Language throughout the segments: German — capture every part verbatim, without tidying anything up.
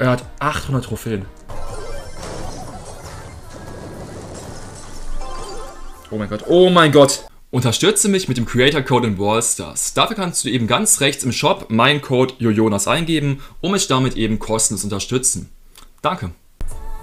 Er hat achthundert Trophäen. Oh mein Gott, oh mein Gott. Unterstütze mich mit dem Creator-Code in Brawl Stars. Dafür kannst du eben ganz rechts im Shop meinen Code Jojonas eingeben und mich damit eben kostenlos unterstützen. Danke.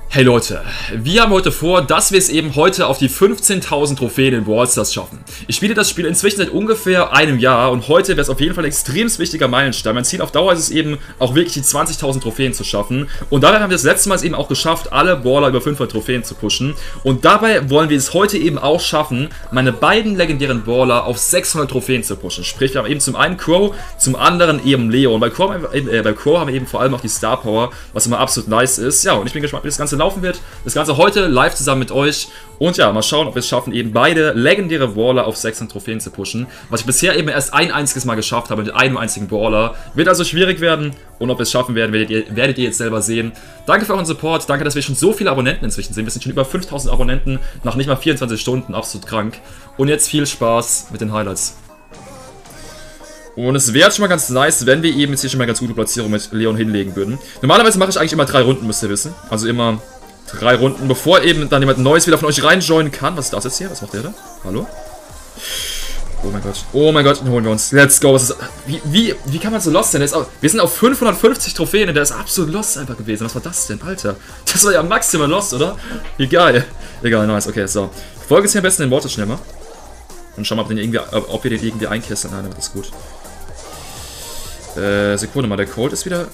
Hey Leute, wir haben heute vor, dass wir es eben heute auf die fünfzehntausend Trophäen in Brawl Stars schaffen. Ich spiele das Spiel inzwischen seit ungefähr einem Jahr und heute wäre es auf jeden Fall ein extrem wichtiger Meilenstein. Mein Ziel auf Dauer ist es eben, auch wirklich die zwanzigtausend Trophäen zu schaffen. Und dabei haben wir das letzte Mal es eben auch geschafft, alle Brawler über fünfhundert Trophäen zu pushen. Und dabei wollen wir es heute eben auch schaffen, meine beiden legendären Brawler auf sechshundert Trophäen zu pushen. Sprich, wir haben eben zum einen Crow, zum anderen eben Leon. Bei Crow, äh, bei Crow haben wir eben vor allem auch die Star Power, was immer absolut nice ist. Ja, und ich bin gespannt, wie das Ganze laufen wird. Das Ganze heute live zusammen mit euch. Und ja, mal schauen, ob wir es schaffen, eben beide legendäre Brawler auf sechshundert Trophäen zu pushen. Was ich bisher eben erst ein einziges Mal geschafft habe mit einem einzigen Brawler. Wird also schwierig werden. Und ob wir es schaffen werden, werdet ihr, werdet ihr jetzt selber sehen. Danke für euren Support. Danke, dass wir schon so viele Abonnenten inzwischen sehen. Wir sind schon über fünftausend Abonnenten nach nicht mal vierundzwanzig Stunden. Absolut krank. Und jetzt viel Spaß mit den Highlights. Und es wäre schon mal ganz nice, wenn wir eben jetzt hier schon mal eine ganz gute Platzierung mit Leon hinlegen würden. Normalerweise mache ich eigentlich immer drei Runden, müsst ihr wissen. Also immer drei Runden, bevor eben dann jemand Neues wieder von euch reinjoinen kann. Was ist das jetzt hier? Was macht der da? Hallo? Oh mein Gott. Oh mein Gott, den holen wir uns. Let's go. Was ist, wie, wie, wie kann man so lost sein? Der ist auch, wir sind auf fünfhundertfünfzig Trophäen und der ist absolut lost einfach gewesen. Was war das denn? Alter. Das war ja maximal lost, oder? Egal. Egal, nice. Okay, so. Ich folge jetzt hier am besten den Water schnell mal. Und schau mal, ob, den irgendwie, ob wir den irgendwie einkesseln. Nein, das ist gut. Äh, Sekunde mal, der Colt ist wieder...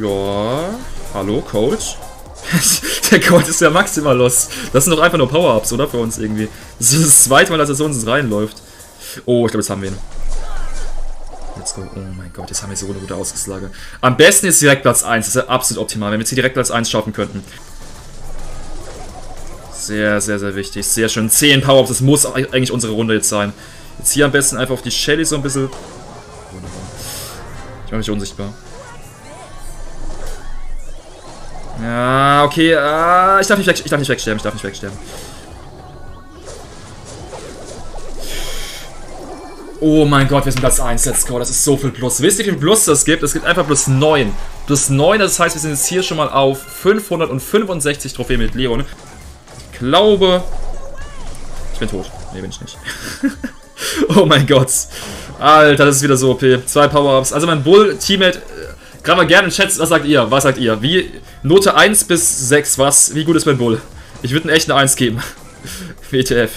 Ja... Hallo, Colt? Der Colt ist ja maximal los. Das sind doch einfach nur Power-Ups, oder? Für uns irgendwie. Das ist das zweite Mal, dass er so uns reinläuft. Oh, ich glaube, jetzt haben wir ihn. Let's go. Oh mein Gott, jetzt haben wir so eine gute Ausgangslage. Am besten ist direkt Platz eins. Das ist ja absolut optimal, wenn wir jetzt hier direkt Platz eins schaffen könnten. Sehr, sehr, sehr wichtig. Sehr schön. zehn Power-Ups, das muss eigentlich unsere Runde jetzt sein. Jetzt hier am besten einfach auf die Shelly so ein bisschen... Ich mache mich unsichtbar. Ja, okay. Ah, ich darf nicht weg, ich darf nicht wegsterben. Ich darf nicht wegsterben. Oh mein Gott, wir sind Platz eins. Let's go. Das ist so viel Plus. Wisst ihr, wie viel Plus das gibt? Es gibt einfach plus neun. Plus neun, das heißt, wir sind jetzt hier schon mal auf fünfhundertfünfundsechzig Trophäen mit Leon. Ich glaube... Ich bin tot. Nee, bin ich nicht. Oh mein Gott. Alter, das ist wieder so O P. Zwei Power-Ups. Also mein Bull-Teammate, gerade mal gerne in den Chat, was sagt ihr? Was sagt ihr? Wie, Note eins bis sechs, was? Wie gut ist mein Bull? Ich würde ihm echt eine eins geben. W T F.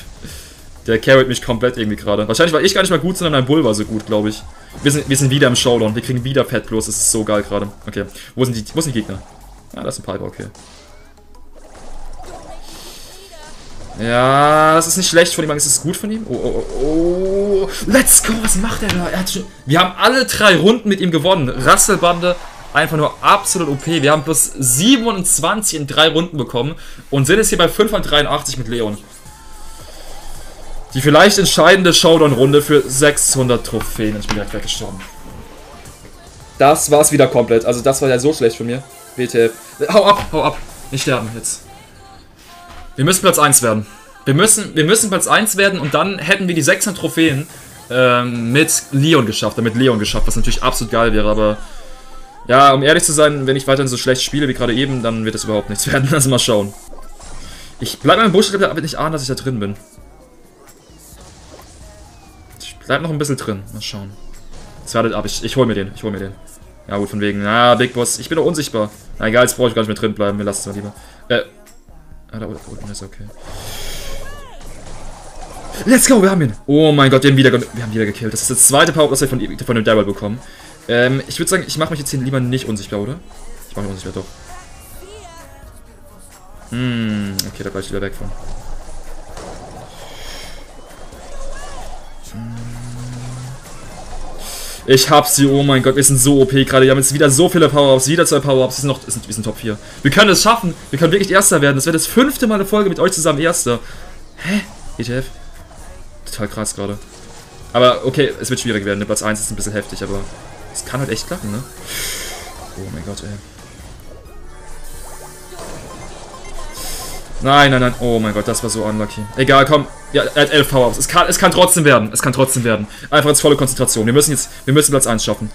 Der carried mich komplett irgendwie gerade. Wahrscheinlich war ich gar nicht mal gut, sondern mein Bull war so gut, glaube ich. Wir sind, wir sind wieder im Showdown. Wir kriegen wieder Pet bloß. Das ist so geil gerade. Okay. Wo sind die, wo sind die Gegner? Ah, das ist ein Piper, okay. Ja, das ist nicht schlecht von ihm, ist es gut von ihm? Oh, oh, oh, oh. Let's go, was macht er da? Er hat schon... Wir haben alle drei Runden mit ihm gewonnen. Rasselbande, einfach nur absolut O P. Wir haben plus siebenundzwanzig in drei Runden bekommen und sind jetzt hier bei fünfhundertdreiundachtzig mit Leon. Die vielleicht entscheidende Showdown-Runde für sechshundert Trophäen. Ich bin direkt weggestorben. Das war's wieder komplett. Also das war ja so schlecht von mir. W T F. Hau ab, hau ab. Nicht sterben jetzt. Wir müssen Platz eins werden. Wir müssen, wir müssen Platz eins werden und dann hätten wir die sechshundert Trophäen ähm, mit Leon geschafft, damit Leon geschafft, was natürlich absolut geil wäre, aber ja, um ehrlich zu sein, wenn ich weiterhin so schlecht spiele wie gerade eben, dann wird es überhaupt nichts werden. Also mal schauen. Ich bleibe im Busch, ich glaube, ich nicht ahnen, dass ich da drin bin. Ich bleibe noch ein bisschen drin. Mal schauen. Jetzt wartet ab, ich, ich hole mir den, ich hole mir den. Ja gut, von wegen, na, Big Boss, ich bin doch unsichtbar. Na egal, jetzt brauche ich gar nicht mehr drin bleiben, wir lassen es mal lieber. Äh, Ah, da unten ist okay. Let's go, wir haben ihn. Oh mein Gott, wir haben wieder, wir haben wieder gekillt. Das ist das zweite Power-Up, das wir von, von dem Daryl bekommen. Ähm, ich würde sagen, ich mache mich jetzt hier lieber nicht unsichtbar, oder? Ich mache mich unsichtbar, doch. Hm, okay, da bleibe ich wieder weg von. Ich hab sie, oh mein Gott, wir sind so O P gerade. Wir haben jetzt wieder so viele Power-Ups, wieder zwei Power-Ups. Wir, wir sind Top vier. Wir können es schaffen. Wir können wirklich Erster werden. Das wäre das fünfte Mal eine Folge mit euch zusammen Erster. Hä? E T F? Total krass gerade. Aber okay, es wird schwierig werden. Der Platz eins ist ein bisschen heftig, aber es kann halt echt klappen, ne? Oh mein Gott, ey. Nein, nein, nein. Oh mein Gott, das war so unlucky. Egal, komm. Ja, er hat elf Power-Ups. Es kann, es kann trotzdem werden. Es kann trotzdem werden. Einfach ins volle Konzentration. Wir müssen jetzt, wir müssen Platz eins schaffen.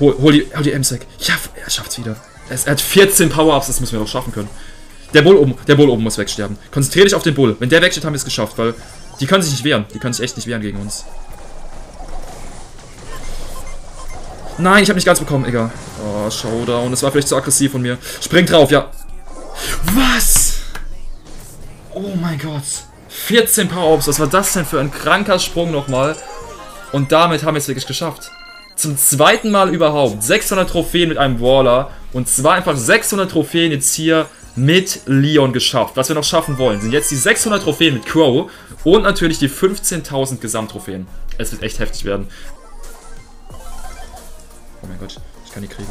Hol, hol die, hol die M-Sack. Ja, er schafft's wieder. Es hat vierzehn Power-Ups, das müssen wir doch schaffen können. Der Bull oben, der Bull oben muss wegsterben. Konzentrier dich auf den Bull. Wenn der wegsteht, haben wir es geschafft, weil die können sich nicht wehren. Die können sich echt nicht wehren gegen uns. Nein, ich habe nicht ganz bekommen, egal. Oh, Showdown. Das war vielleicht zu aggressiv von mir. Spring drauf, ja. Was? Oh mein Gott. vierzehn Power-Ups. Was war das denn für ein kranker Sprung nochmal? Und damit haben wir es wirklich geschafft. Zum zweiten Mal überhaupt. sechshundert Trophäen mit einem Brawler. Und zwar einfach sechshundert Trophäen jetzt hier mit Leon geschafft. Was wir noch schaffen wollen, sind jetzt die sechshundert Trophäen mit Crow. Und natürlich die fünfzehntausend Gesamttrophäen. Es wird echt heftig werden. Oh mein Gott, ich kann die kriegen.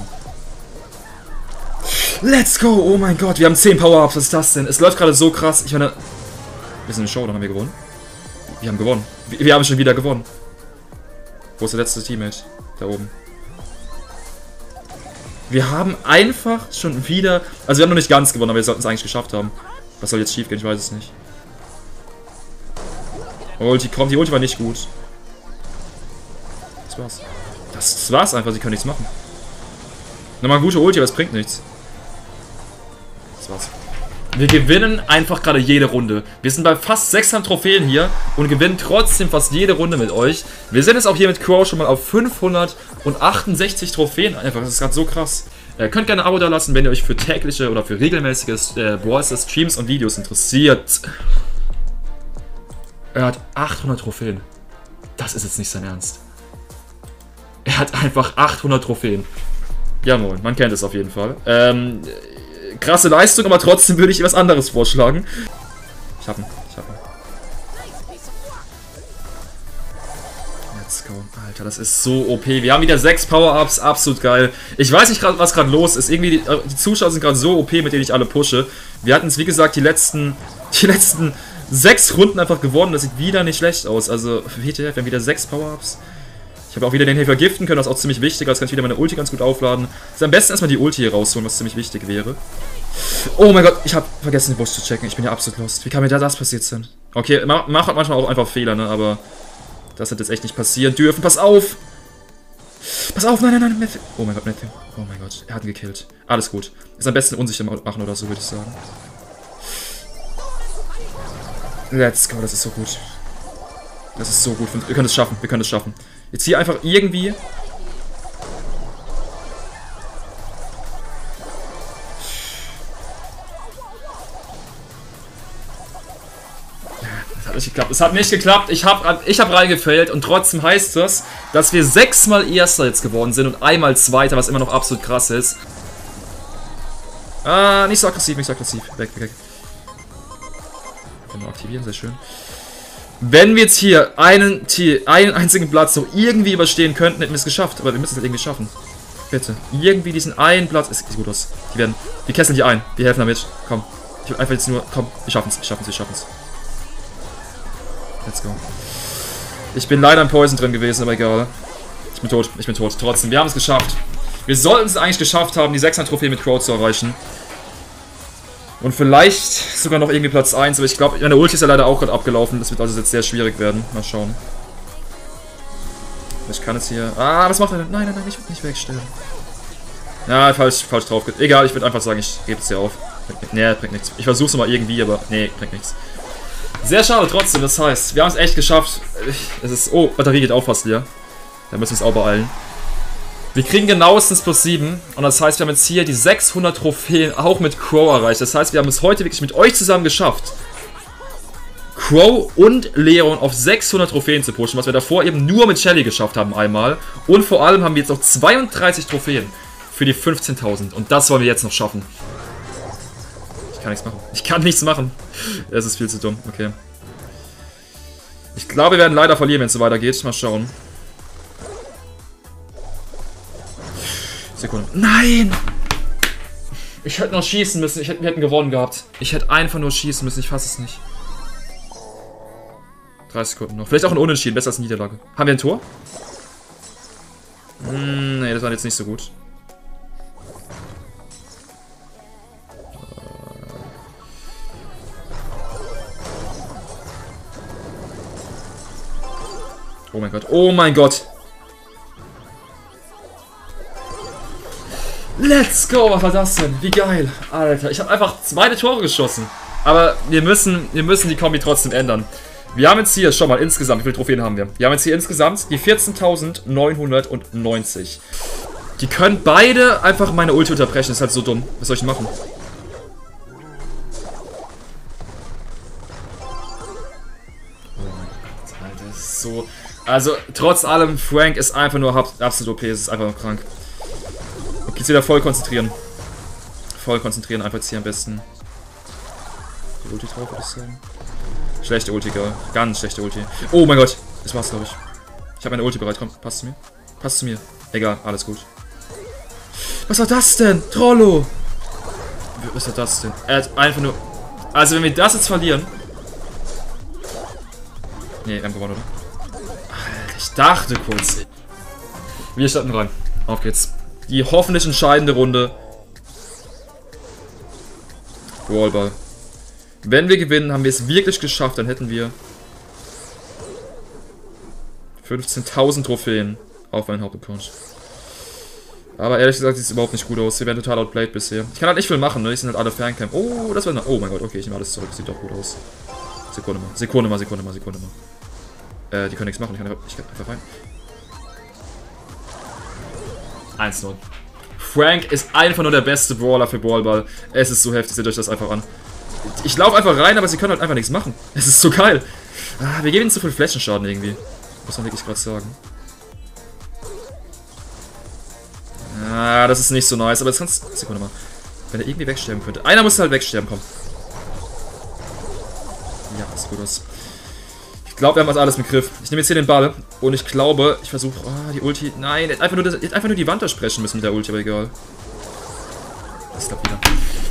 Let's go! Oh mein Gott, wir haben zehn Power-Ups. Was ist das denn? Es läuft gerade so krass. Ich meine... Wir sind in der Show, dann haben wir gewonnen. Wir haben gewonnen. Wir, wir haben schon wieder gewonnen. Wo ist der letzte Teammate? Da oben. Wir haben einfach schon wieder... Also wir haben noch nicht ganz gewonnen, aber wir sollten es eigentlich geschafft haben. Was soll jetzt schief gehen? Ich weiß es nicht. Ulti kommt. Die Ulti war nicht gut. Das war's. Das war's einfach. Sie können nichts machen. Nochmal eine gute Ulti, aber es bringt nichts. Das war's. Wir gewinnen einfach gerade jede Runde. Wir sind bei fast sechshundert Trophäen hier und gewinnen trotzdem fast jede Runde mit euch. Wir sind jetzt auch hier mit Crow schon mal auf fünfhundertachtundsechzig Trophäen. Einfach, das ist gerade so krass. Ihr könnt gerne ein Abo da lassen, wenn ihr euch für tägliche oder für regelmäßige äh, Brawl Stars Streams und Videos interessiert. Er hat achthundert Trophäen. Das ist jetzt nicht sein Ernst. Er hat einfach achthundert Trophäen. Ja moin, man kennt es auf jeden Fall. Ähm... Krasse Leistung, aber trotzdem würde ich etwas anderes vorschlagen. Ich hab ihn, ich hab ihn. Let's go. Alter, das ist so O P. Wir haben wieder sechs Power-Ups, absolut geil. Ich weiß nicht, was gerade los ist. Irgendwie, die, die Zuschauer sind gerade so O P, mit denen ich alle pushe. Wir hatten es, wie gesagt, die letzten, die letzten sechs Runden einfach gewonnen. Das sieht wieder nicht schlecht aus. Also, W T F, wir haben wieder sechs Power-Ups. Ich habe auch wieder den hier vergiften können, das ist auch ziemlich wichtig. Jetzt kann ich wieder meine Ulti ganz gut aufladen. Also am besten erstmal die Ulti hier rausholen, was ziemlich wichtig wäre. Oh mein Gott, ich habe vergessen, den Busch zu checken. Ich bin ja absolut lost. Wie kann mir da das passiert sein? Okay, man macht manchmal auch einfach Fehler, ne? Aber das hat jetzt echt nicht passieren dürfen. Pass auf! Pass auf, nein, nein, nein, Matthew. Oh mein Gott, Matthew. Oh mein Gott, er hat ihn gekillt. Alles gut. Ist am besten unsicher machen oder so, würde ich sagen. Let's go, das ist so gut. Das ist so gut. Wir können es schaffen, wir können es schaffen. Jetzt hier einfach irgendwie... Das hat nicht geklappt. Es hat nicht geklappt. Ich habe ich hab reingefällt und trotzdem heißt das, dass wir sechsmal Erster jetzt geworden sind und einmal Zweiter, was immer noch absolut krass ist. Ah, nicht so aggressiv, nicht so aggressiv. Weg, weg, weg. Genau, aktivieren, sehr schön. Wenn wir jetzt hier einen, einen einzigen Platz noch irgendwie überstehen könnten, hätten wir es geschafft. Aber wir müssen es halt irgendwie schaffen. Bitte. Irgendwie diesen einen Platz. Es sieht gut aus. Die werden. Wir kesseln die ein. Wir helfen damit. Komm. Ich will einfach jetzt nur. Komm. Wir schaffen es. Wir schaffen es. Wir schaffen es. Let's go. Ich bin leider im Poison drin gewesen, aber egal. Ich bin tot. Ich bin tot. Trotzdem. Wir haben es geschafft. Wir sollten es eigentlich geschafft haben, die sechshundert Trophäen mit Crow zu erreichen. Und vielleicht sogar noch irgendwie Platz eins, aber ich glaube, meine Ulti ist ja leider auch gerade abgelaufen. Das wird also jetzt sehr schwierig werden. Mal schauen. Ich kann jetzt hier... Ah, was macht er denn? Nein, nein, nein, ich will nicht wegstellen. Ja, falsch, falsch drauf. Egal, ich würde einfach sagen, ich gebe es hier auf. Nee, bringt nichts. Ich versuche es nochmal irgendwie, aber nee, bringt nichts. Sehr schade trotzdem, das heißt, wir haben es echt geschafft. Es ist... Oh, Batterie geht auch fast leer. Da müssen wir uns auch beeilen. Wir kriegen genauestens plus sieben und das heißt, wir haben jetzt hier die sechshundert Trophäen auch mit Crow erreicht. Das heißt, wir haben es heute wirklich mit euch zusammen geschafft, Crow und Leon auf sechshundert Trophäen zu pushen, was wir davor eben nur mit Shelly geschafft haben einmal. Und vor allem haben wir jetzt noch zweiunddreißig Trophäen für die fünfzehntausend und das wollen wir jetzt noch schaffen. Ich kann nichts machen. Ich kann nichts machen. Das ist viel zu dumm. Okay. Ich glaube, wir werden leider verlieren, wenn es so weitergeht. Mal schauen. Sekunde. Nein! Ich hätte noch schießen müssen. Ich hätte, wir hätten gewonnen gehabt. Ich hätte einfach nur schießen müssen. Ich fasse es nicht. dreißig Sekunden noch. Vielleicht auch ein Unentschieden. Besser als eine Niederlage. Haben wir ein Tor? Hm, nee, das war jetzt nicht so gut. Oh mein Gott. Oh mein Gott. Let's go, was war das denn? Wie geil. Alter, ich habe einfach beide Tore geschossen. Aber wir müssen, wir müssen die Kombi trotzdem ändern. Wir haben jetzt hier, schon mal insgesamt, wie viele Trophäen haben wir? Wir haben jetzt hier insgesamt die vierzehntausendneunhundertneunzig. Die können beide einfach meine Ulti unterbrechen. Das ist halt so dumm. Was soll ich denn machen? Oh mein Gott, Alter, das ist so... Also, trotz allem, Frank ist einfach nur absolut O P. Es ist einfach nur krank. Okay, jetzt wieder voll konzentrieren. Voll konzentrieren, einfach jetzt hier am besten. Die Ulti drauf ein bisschen. Schlechte Ulti, girl. Ganz schlechte Ulti. Oh mein Gott. Das war's, glaube ich. Ich habe meine Ulti bereit. Komm, passt zu mir. Passt zu mir. Egal, alles gut. Was war das denn? Trollo! Was war das denn? Er hat einfach nur... Also, wenn wir das jetzt verlieren... Nee, wir haben gewonnen, oder? Ich dachte kurz. Wir starten rein. Auf geht's. Die hoffentlich entscheidende Runde. Brawlball. Wenn wir gewinnen, haben wir es wirklich geschafft. Dann hätten wir fünfzehntausend Trophäen auf meinen Hauptaccount. Aber ehrlich gesagt, sieht es überhaupt nicht gut aus. Wir werden total outplayed bisher. Ich kann halt nicht viel machen, ne? Die sind halt alle Ferncamp. Oh, das war... Eine oh mein Gott, okay, ich nehme alles zurück. Sieht doch gut aus. Sekunde mal, Sekunde mal, Sekunde mal, Sekunde mal. Äh, die können nichts machen. Ich kann einfach, ich kann einfach rein. eins zu null. Frank ist einfach nur der beste Brawler für Brawlball. Es ist so heftig. Seht euch das einfach an. Ich laufe einfach rein, aber sie können halt einfach nichts machen. Es ist so geil. Ah, wir geben ihnen zu viel Flächenschaden irgendwie. Muss man wirklich gerade sagen. Ah, das ist nicht so nice. Aber jetzt kannst du... Sekunde mal. Wenn er irgendwie wegsterben könnte. Einer muss halt wegsterben. Komm. Ja, ist gut aus. Ich glaube, wir haben alles im Griff. Ich nehme jetzt hier den Ball und ich glaube, ich versuche... Ah, die Ulti... Nein, einfach nur, das, einfach nur die Wand ersprechen müssen mit der Ulti, aber egal. Das klappt wieder.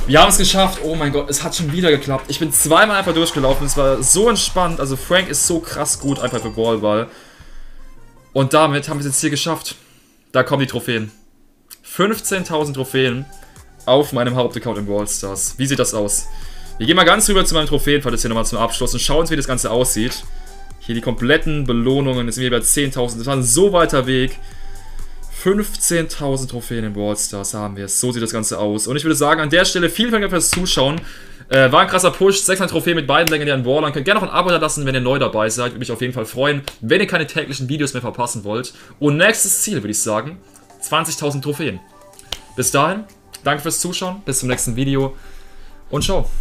Wir haben es geschafft. Oh mein Gott, es hat schon wieder geklappt. Ich bin zweimal einfach durchgelaufen. Es war so entspannt. Also Frank ist so krass gut einfach für Brawlball. Und damit haben wir es jetzt hier geschafft. Da kommen die Trophäen. fünfzehntausend Trophäen auf meinem Hauptaccount in Brawl Stars. Wie sieht das aus? Wir gehen mal ganz rüber zu meinem Trophäenfall jetzt hier nochmal zum Abschluss und schauen uns, wie das Ganze aussieht. Hier die kompletten Belohnungen, jetzt sind wir bei zehntausend, das war ein so weiter Weg. fünfzehntausend Trophäen in Brawl Stars haben wir, so sieht das Ganze aus. Und ich würde sagen, an der Stelle vielen Dank fürs Zuschauen. Äh, war ein krasser Push, sechshundert Trophäen mit beiden legendären Brawlern. Könnt gerne noch ein Abo da lassen, wenn ihr neu dabei seid. Würde mich auf jeden Fall freuen, wenn ihr keine täglichen Videos mehr verpassen wollt. Und nächstes Ziel würde ich sagen, zwanzigtausend Trophäen. Bis dahin, danke fürs Zuschauen, bis zum nächsten Video und ciao.